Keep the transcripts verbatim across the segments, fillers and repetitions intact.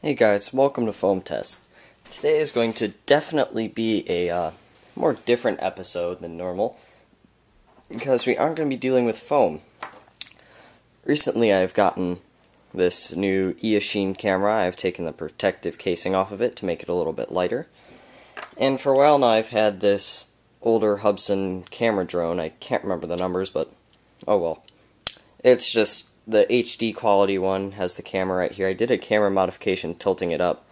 Hey guys, welcome to Foam Test. Today is going to definitely be a uh, more different episode than normal, because we aren't going to be dealing with foam. Recently I've gotten this new Eoshin camera. I've taken the protective casing off of it to make it a little bit lighter. And for a while now I've had this older Hubsan camera drone. I can't remember the numbers, but oh well. It's just the H D quality one, has the camera right here. I did a camera modification tilting it up.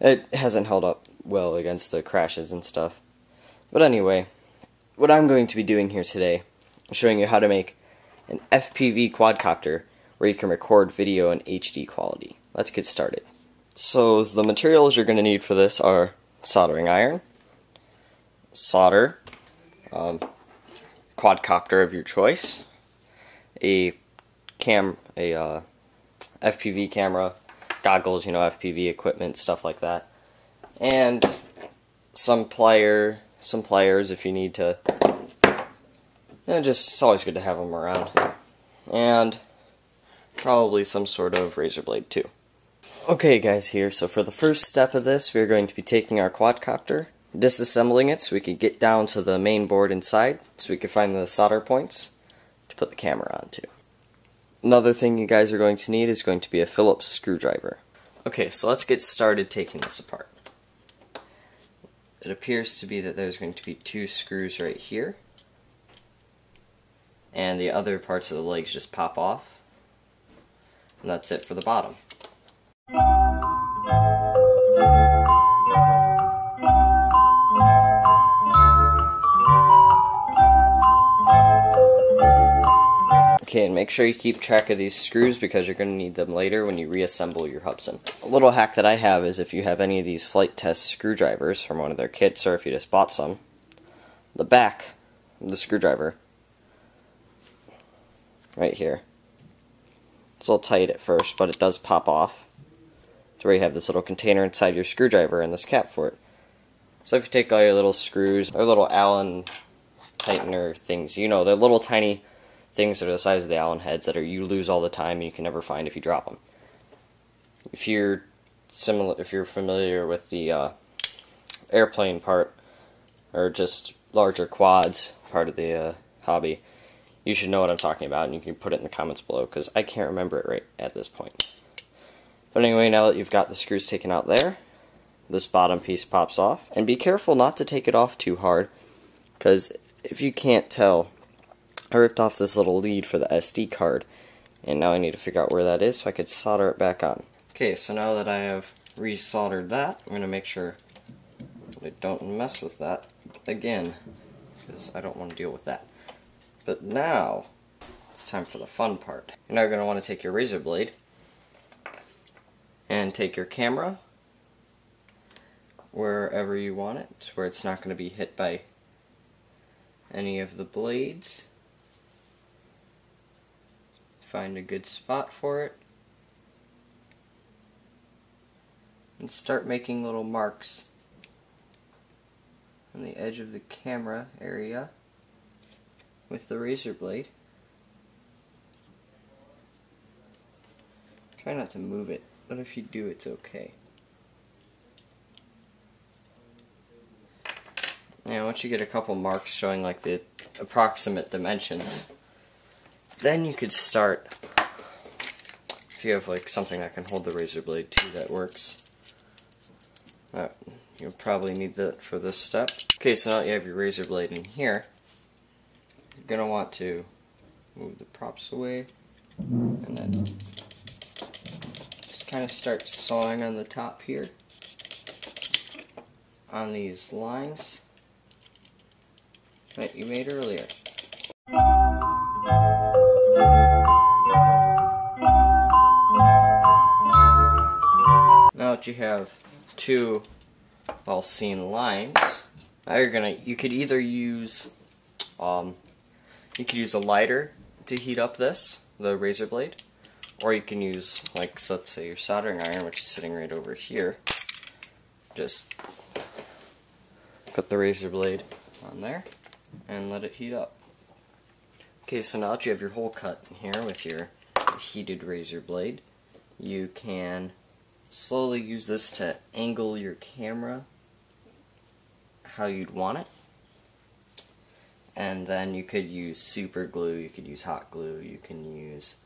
It hasn't held up well against the crashes and stuff. But anyway, what I'm going to be doing here today is showing you how to make an F P V quadcopter where you can record video in H D quality. Let's get started. So the materials you're going to need for this are soldering iron, solder, um, quadcopter of your choice, a Cam a uh, F P V camera, goggles, you know, F P V equipment, stuff like that, and some plier, some pliers if you need to. And just it's always good to have them around, and probably some sort of razor blade too. Okay, guys, here. So for the first step of this, we're going to be taking our quadcopter, disassembling it, so we can get down to the main board inside, so we can find the solder points to put the camera onto. Another thing you guys are going to need is going to be a Phillips screwdriver. Okay, so let's get started taking this apart. It appears to be that there's going to be two screws right here, and the other parts of the legs just pop off, and that's it for the bottom. Okay, and make sure you keep track of these screws because you're going to need them later when you reassemble your Hubsan. A little hack that I have is if you have any of these flight test screwdrivers from one of their kits, or if you just bought some, the back of the screwdriver, right here, it's a little tight at first, but it does pop off. It's where you have this little container inside your screwdriver and this cap for it. So if you take all your little screws, or little Allen tightener things, you know, they're little tiny things that are the size of the Allen heads that are you lose all the time and you can never find if you drop them. If you're similar, if you're familiar with the uh, airplane part, or just larger quads part of the uh, hobby, you should know what I'm talking about, and you can put it in the comments below because I can't remember it right at this point. But anyway, now that you've got the screws taken out there, this bottom piece pops off, and be careful not to take it off too hard, because if you can't tell, I ripped off this little lead for the S D card, and now I need to figure out where that is so I could solder it back on. Okay, so now that I have re-soldered that, I'm going to make sure that I don't mess with that again, because I don't want to deal with that. But now, it's time for the fun part. You're now going to want to take your razor blade, and take your camera wherever you want it, where it's not going to be hit by any of the blades. Find a good spot for it, and start making little marks on the edge of the camera area with the razor blade. Try not to move it, but if you do, it's okay. Now once you get a couple marks showing like the approximate dimensions, then you could start, if you have like something that can hold the razor blade too, that works. Uh, you'll probably need that for this step. Okay, so now that you have your razor blade in here, you're going to want to move the props away, and then just kind of start sawing on the top here, on these lines that you made earlier. You have two well seen lines. Now you're gonna you could either use um you could use a lighter to heat up this, the razor blade, or you can use, like, so let's say your soldering iron, which is sitting right over here. Just Put the razor blade on there and let it heat up. Okay, so now that you have your hole cut in here with your heated razor blade, you can slowly use this to angle your camera how you'd want it. And then you could use super glue, you could use hot glue, you can use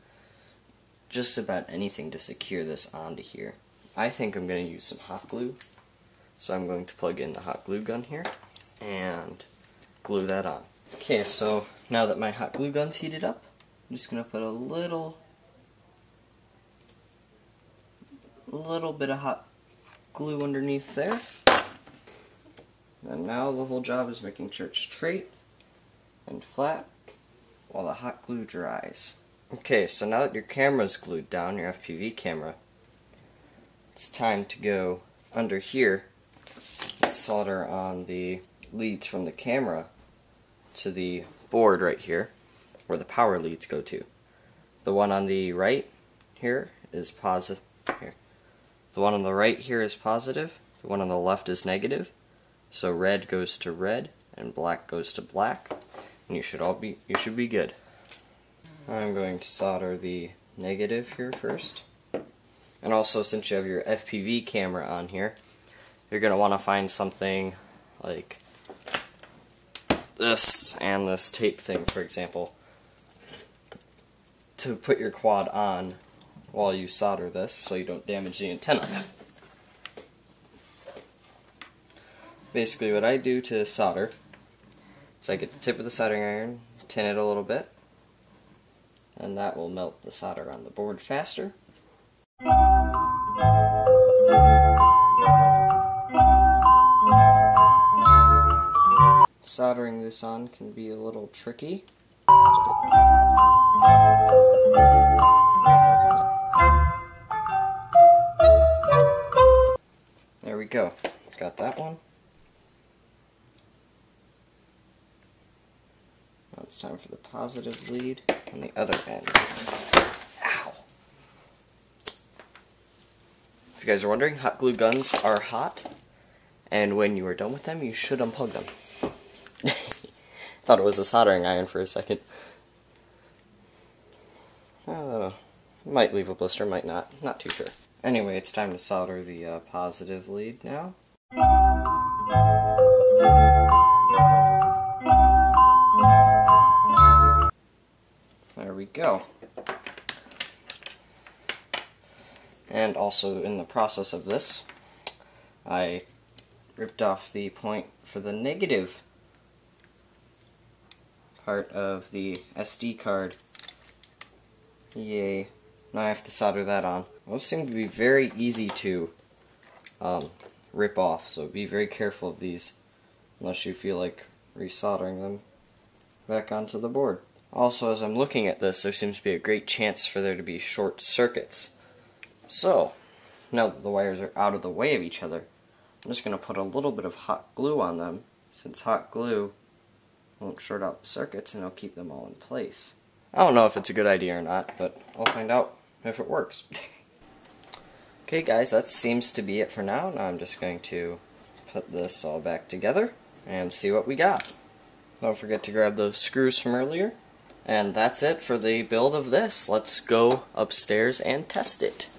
just about anything to secure this onto here. I think I'm going to use some hot glue, so I'm going to plug in the hot glue gun here and glue that on. Okay, so now that my hot glue gun's heated up, I'm just going to put a little, little bit of hot glue underneath there. And now the whole job is making sure it's straight and flat while the hot glue dries. Okay, so now that your camera's glued down, your F P V camera, it's time to go under here and solder on the leads from the camera to the board right here, where the power leads go to. The one on the right here is positive. Here. The one on the right here is positive, the one on the left is negative, so red goes to red and black goes to black, and you should all be you should be good. I'm going to solder the negative here first. And also, since you have your F P V camera on here, you're going to want to find something like this and this tape thing, for example, to put your quad on while you solder this so you don't damage the antenna. Basically, what I do to solder is I get the tip of the soldering iron, tin it a little bit, and that will melt the solder on the board faster. Soldering this on can be a little tricky. There we go. Got that one. Now it's time for the positive lead on the other end. Ow! If you guys are wondering, hot glue guns are hot, and when you are done with them, you should unplug them. Thought it was a soldering iron for a second. Uh, might leave a blister, might not. Not too sure. Anyway, it's time to solder the uh, positive lead now. There we go. And also, in the process of this, I ripped off the point for the negative part of the S D card. Yay. Now I have to solder that on. Those seem to be very easy to um, rip off, so be very careful of these unless you feel like resoldering them back onto the board. Also, as I'm looking at this, there seems to be a great chance for there to be short circuits. So, now that the wires are out of the way of each other, I'm just going to put a little bit of hot glue on them, since hot glue won't short out the circuits and it'll keep them all in place. I don't know if it's a good idea or not, but I'll find out if it works. Okay guys, that seems to be it for now. Now I'm just going to put this all back together and see what we got. Don't forget to grab those screws from earlier. And that's it for the build of this. Let's go upstairs and test it.